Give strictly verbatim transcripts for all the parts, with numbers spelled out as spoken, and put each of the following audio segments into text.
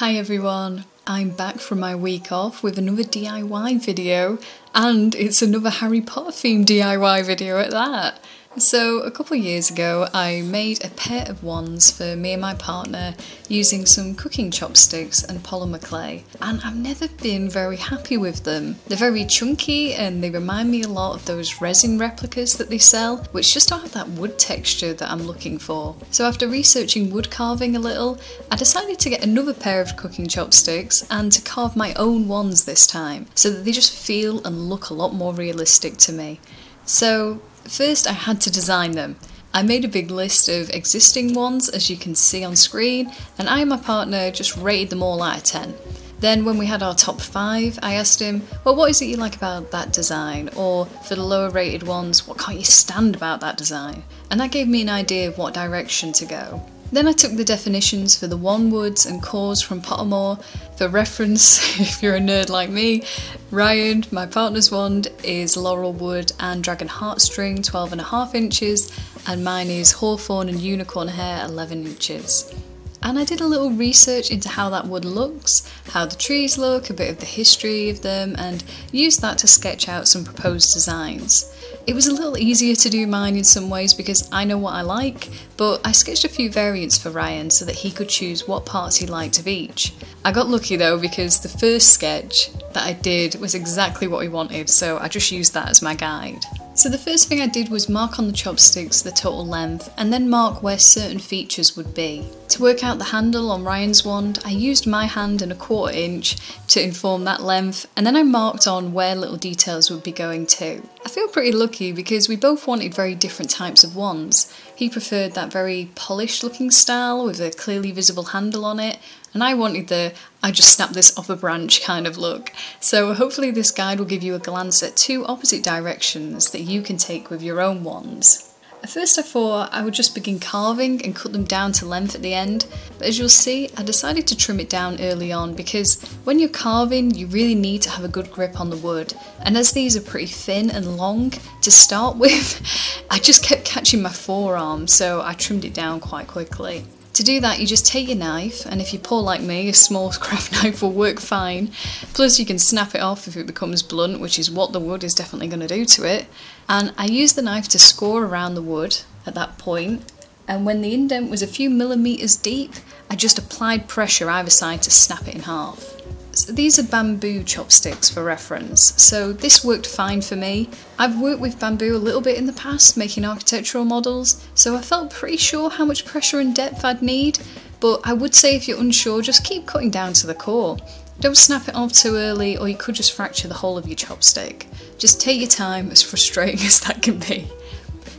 Hi everyone, I'm back from my week off with another D I Y video, and it's another Harry Potter themed D I Y video at that. So a couple of years ago I made a pair of wands for me and my partner using some cooking chopsticks and polymer clay, and I've never been very happy with them. They're very chunky and they remind me a lot of those resin replicas that they sell, which just don't have that wood texture that I'm looking for. So after researching wood carving a little, I decided to get another pair of cooking chopsticks and to carve my own wands this time, so that they just feel and look a lot more realistic to me. So first I had to design them. I made a big list of existing ones, as you can see on screen, and I and my partner just rated them all out of ten. Then when we had our top five, I asked him, well, what is it you like about that design? Or for the lower rated ones, what can't you stand about that design? And that gave me an idea of what direction to go. Then I took the definitions for the wand woods and cores from Pottermore. For reference, if you're a nerd like me, Ryan, my partner's wand, is laurel wood and dragon heartstring, twelve and a half inches, and mine is hawthorn and unicorn hair, eleven inches. And I did a little research into how that wood looks, how the trees look, a bit of the history of them, and used that to sketch out some proposed designs. It was a little easier to do mine in some ways because I know what I like, but I sketched a few variants for Ryan so that he could choose what parts he liked of each. I got lucky though, because the first sketch that I did was exactly what he wanted, so I just used that as my guide. So the first thing I did was mark on the chopsticks the total length and then mark where certain features would be. To work out the handle on Ryan's wand, I used my hand and a quarter inch to inform that length, and then I marked on where little details would be going to. I feel pretty lucky because we both wanted very different types of wands. He preferred that very polished looking style with a clearly visible handle on it, and I wanted the I just snapped this off a branch kind of look. So hopefully this guide will give you a glance at two opposite directions that you can take with your own wands. At first I thought I would just begin carving and cut them down to length at the end, but as you'll see I decided to trim it down early on, because when you're carving you really need to have a good grip on the wood, and as these are pretty thin and long to start with, I just kept catching my forearm, so I trimmed it down quite quickly. To do that, you just take your knife, and if you're poor like me, a small craft knife will work fine. Plus you can snap it off if it becomes blunt, which is what the wood is definitely going to do to it. And I used the knife to score around the wood at that point, and when the indent was a few millimeters deep, I just applied pressure either side to snap it in half. So these are bamboo chopsticks for reference, so this worked fine for me. I've worked with bamboo a little bit in the past making architectural models, so I felt pretty sure how much pressure and depth I'd need, but I would say if you're unsure just keep cutting down to the core. Don't snap it off too early or you could just fracture the whole of your chopstick. Just take your time, as frustrating as that can be.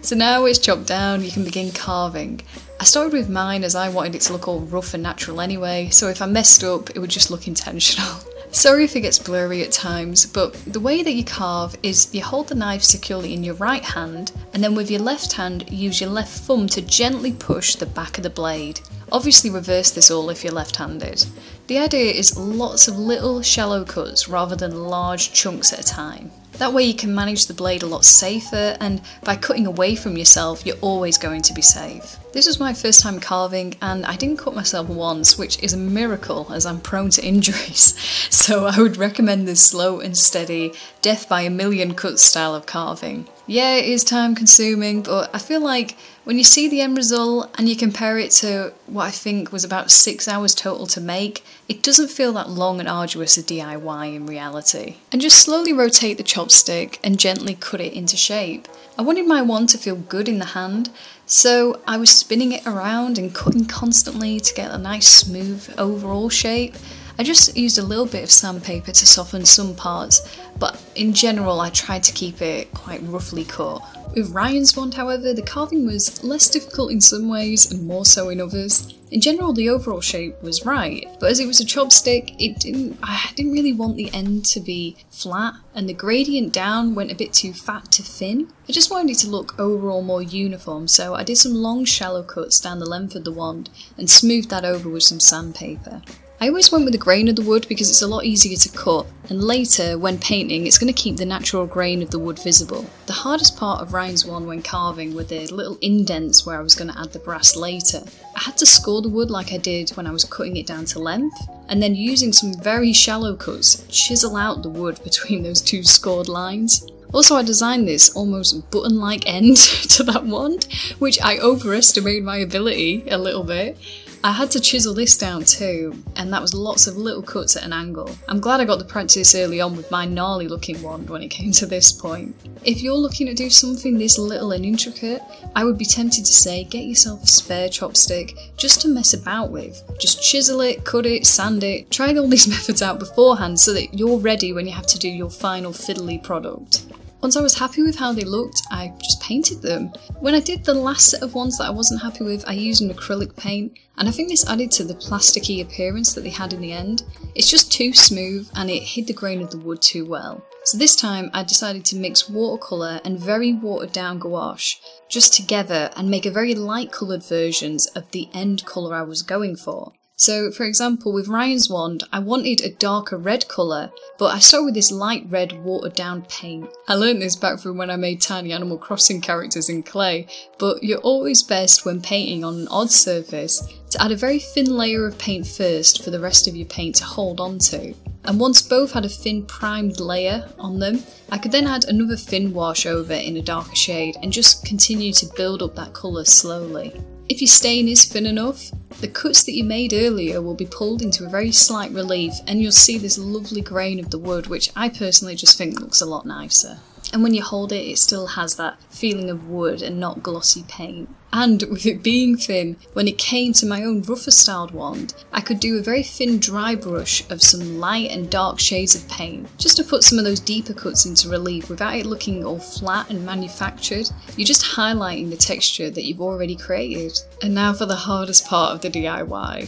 So now it's chopped down, you can begin carving. I started with mine as I wanted it to look all rough and natural anyway, so if I messed up it would just look intentional. Sorry if it gets blurry at times, but the way that you carve is you hold the knife securely in your right hand, and then with your left hand use your left thumb to gently push the back of the blade. Obviously reverse this all if you're left-handed. The idea is lots of little shallow cuts rather than large chunks at a time. That way you can manage the blade a lot safer, and by cutting away from yourself you're always going to be safe. This was my first time carving and I didn't cut myself once, which is a miracle as I'm prone to injuries, so I would recommend this slow and steady, death by a million cuts style of carving. Yeah, it is time consuming, but I feel like when you see the end result and you compare it to what I think was about six hours total to make, it doesn't feel that long and arduous a D I Y in reality. And just slowly rotate the chopstick and gently cut it into shape. I wanted my wand to feel good in the hand, so I was spinning it around and cutting constantly to get a nice smooth overall shape. I just used a little bit of sandpaper to soften some parts, but in general I tried to keep it quite roughly cut. With Ryan's wand, however, the carving was less difficult in some ways and more so in others. In general the overall shape was right, but as it was a chopstick it didn't, I didn't really want the end to be flat, and the gradient down went a bit too fat to thin. I just wanted it to look overall more uniform, so I did some long shallow cuts down the length of the wand and smoothed that over with some sandpaper. I always went with the grain of the wood because it's a lot easier to cut, and later, when painting, it's going to keep the natural grain of the wood visible. The hardest part of Ryan's one when carving were the little indents where I was going to add the brass later. I had to score the wood like I did when I was cutting it down to length, and then using some very shallow cuts, chisel out the wood between those two scored lines. Also, I designed this almost button-like end to that wand, which I overestimated my ability a little bit. I had to chisel this down too, and that was lots of little cuts at an angle. I'm glad I got the practice early on with my gnarly looking wand when it came to this point. If you're looking to do something this little and intricate, I would be tempted to say get yourself a spare chopstick just to mess about with. Just chisel it, cut it, sand it, try all these methods out beforehand so that you're ready when you have to do your final fiddly product. Once I was happy with how they looked, I just painted them. When I did the last set of ones that I wasn't happy with, I used an acrylic paint, and I think this added to the plasticky appearance that they had in the end. It's just too smooth and it hid the grain of the wood too well. So this time I decided to mix watercolour and very watered down gouache just together and make a very light coloured versions of the end colour I was going for. So, for example, with Ryan's wand, I wanted a darker red colour, but I started with this light red watered-down paint. I learned this back from when I made tiny Animal Crossing characters in clay, but you're always best when painting on an odd surface to add a very thin layer of paint first for the rest of your paint to hold on to. And once both had a thin primed layer on them, I could then add another thin wash over in a darker shade and just continue to build up that colour slowly. If your stain is thin enough, the cuts that you made earlier will be pulled into a very slight relief and you'll see this lovely grain of the wood, which I personally just think looks a lot nicer. And when you hold it, it still has that feeling of wood and not glossy paint. And with it being thin, when it came to my own rougher styled wand, I could do a very thin dry brush of some light and dark shades of paint, just to put some of those deeper cuts into relief without it looking all flat and manufactured. You're just highlighting the texture that you've already created. And now for the hardest part of the D I Y.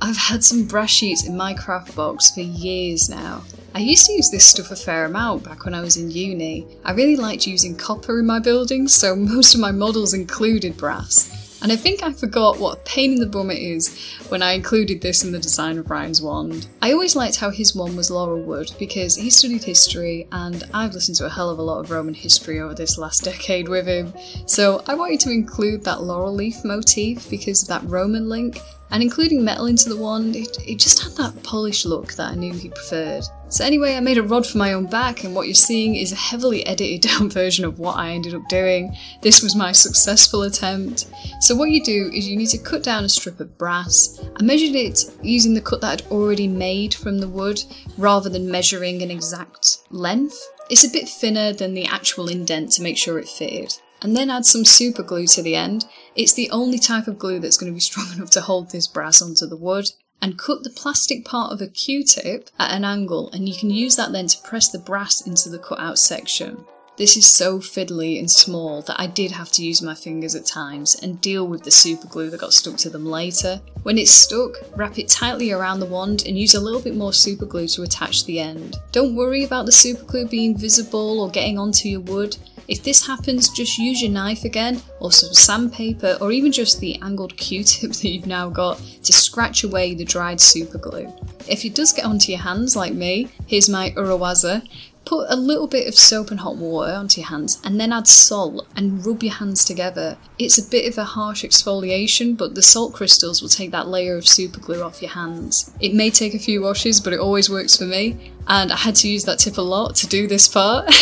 I've had some brass sheets in my craft box for years now. I used to use this stuff a fair amount back when I was in uni. I really liked using copper in my buildings, so most of my models included brass. And I think I forgot what a pain in the bum it is when I included this in the design of Ryan's wand. I always liked how his one was laurel wood because he studied history and I've listened to a hell of a lot of Roman history over this last decade with him. So I wanted to include that laurel leaf motif because of that Roman link. And including metal into the wand, it, it just had that polished look that I knew he preferred. So anyway, I made a rod for my own back, and what you're seeing is a heavily edited down version of what I ended up doing. This was my successful attempt. So what you do is you need to cut down a strip of brass. I measured it using the cut that I'd already made from the wood, rather than measuring an exact length. It's a bit thinner than the actual indent to make sure it fitted. And then add some super glue to the end. It's the only type of glue that's going to be strong enough to hold this brass onto the wood. And cut the plastic part of a Q-tip at an angle, and you can use that then to press the brass into the cut-out section. This is so fiddly and small that I did have to use my fingers at times and deal with the super glue that got stuck to them later. When it's stuck, wrap it tightly around the wand and use a little bit more super glue to attach the end. Don't worry about the super glue being visible or getting onto your wood. If this happens, just use your knife again, or some sandpaper, or even just the angled Q-tip that you've now got to scratch away the dried super glue. If it does get onto your hands like me, here's my urawaza. Put a little bit of soap and hot water onto your hands and then add salt and rub your hands together. It's a bit of a harsh exfoliation, but the salt crystals will take that layer of super glue off your hands. It may take a few washes, but it always works for me, and I had to use that tip a lot to do this part.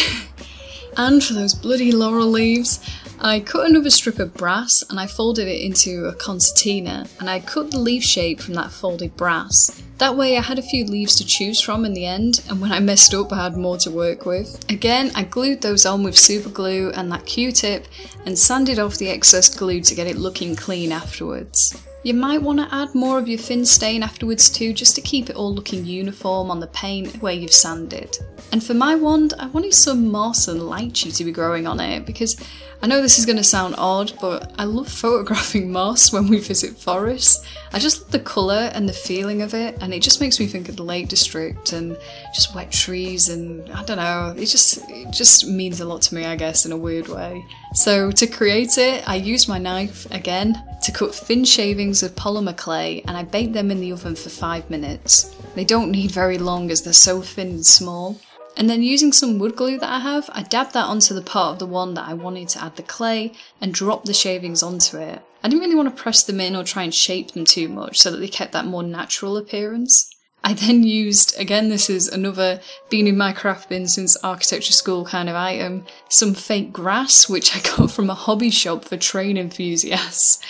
And for those bloody laurel leaves, I cut another strip of brass and I folded it into a concertina, and I cut the leaf shape from that folded brass. That way I had a few leaves to choose from in the end, and when I messed up I had more to work with. Again, I glued those on with super glue and that Q-tip and sanded off the excess glue to get it looking clean afterwards. You might want to add more of your thin stain afterwards too, just to keep it all looking uniform on the paint where you've sanded. And for my wand, I wanted some moss and lychee to be growing on it, because I know this is going to sound odd, but I love photographing moss when we visit forests. I just love the colour and the feeling of it, and it just makes me think of the Lake District and just wet trees, and I don't know, it just it just means a lot to me, I guess, in a weird way. So to create it, I used my knife again to cut thin shavings of polymer clay, and I baked them in the oven for five minutes. They don't need very long as they're so thin and small. And then using some wood glue that I have, I dabbed that onto the part of the one that I wanted to add the clay and dropped the shavings onto it. I didn't really want to press them in or try and shape them too much so that they kept that more natural appearance. I then used, again this is another been in my craft bin since architecture school kind of item, some fake grass which I got from a hobby shop for train enthusiasts.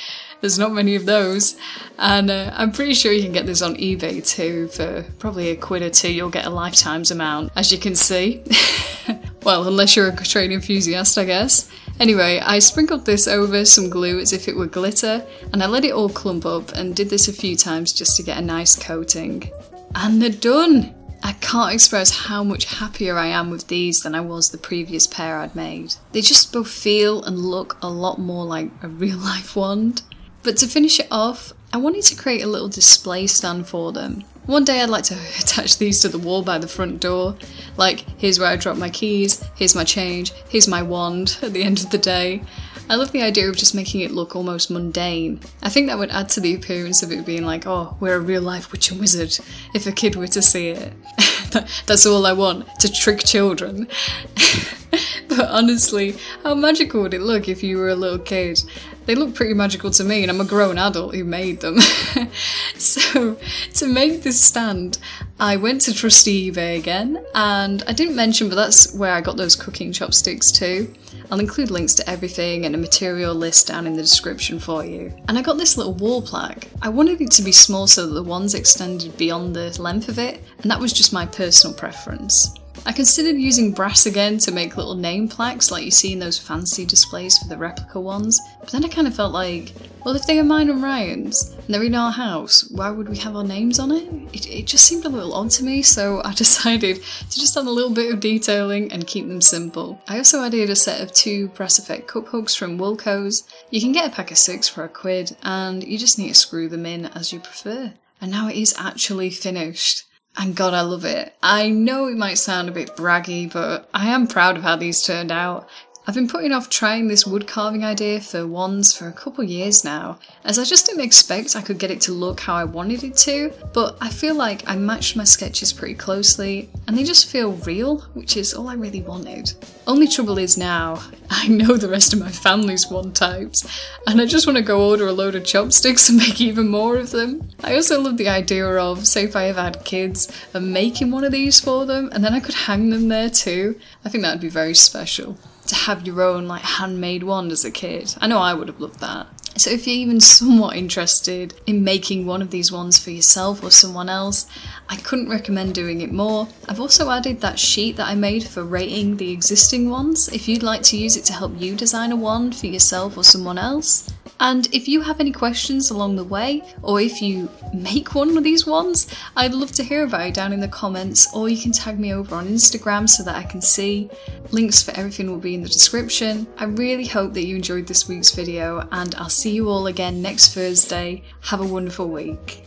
There's not many of those, and uh, I'm pretty sure you can get this on eBay too for probably a quid or two. You'll get a lifetime's amount, as you can see. Well, unless you're a train enthusiast, I guess. Anyway, I sprinkled this over some glue as if it were glitter, and I let it all clump up and did this a few times just to get a nice coating. And they're done! I can't express how much happier I am with these than I was the previous pair I'd made. They just both feel and look a lot more like a real life wand. But to finish it off, I wanted to create a little display stand for them. One day I'd like to attach these to the wall by the front door. Like, here's where I drop my keys, here's my change, here's my wand at the end of the day. I love the idea of just making it look almost mundane. I think that would add to the appearance of it being like, oh, we're a real life witch and wizard, if a kid were to see it. That's all I want, to trick children. But honestly, how magical would it look if you were a little kid? They look pretty magical to me, and I'm a grown adult who made them. So, to make this stand, I went to trusty eBay again, and I didn't mention, but that's where I got those cooking chopsticks too. I'll include links to everything and a material list down in the description for you. And I got this little wall plaque. I wanted it to be small so that the wands extended beyond the length of it, and that was just my personal preference. I considered using brass again to make little name plaques like you see in those fancy displays for the replica ones, but then I kind of felt like, well, if they are mine and Ryan's, and they're in our house, why would we have our names on it? It, it just seemed a little odd to me, so I decided to just add a little bit of detailing and keep them simple. I also added a set of two brass effect cup hooks from Wilko's. You can get a pack of six for a quid, and you just need to screw them in as you prefer. And now it is actually finished. And God, I love it. I know it might sound a bit braggy, but I am proud of how these turned out. I've been putting off trying this wood carving idea for wands for a couple years now, as I just didn't expect I could get it to look how I wanted it to, but I feel like I matched my sketches pretty closely, and they just feel real, which is all I really wanted. Only trouble is now, I know the rest of my family's wand types, and I just want to go order a load of chopsticks and make even more of them. I also love the idea of, say if I ever had kids, of making one of these for them, and then I could hang them there too. I think that'd be very special. To have your own like handmade wand as a kid. I know I would have loved that. So if you're even somewhat interested in making one of these wands for yourself or someone else, I couldn't recommend doing it more. I've also added that sheet that I made for rating the existing wands if you'd like to use it to help you design a wand for yourself or someone else. And if you have any questions along the way, or if you make one of these wands, I'd love to hear about it down in the comments, or you can tag me over on Instagram so that I can see. Links for everything will be in the description. I really hope that you enjoyed this week's video, and I'll see you all again next Thursday. Have a wonderful week.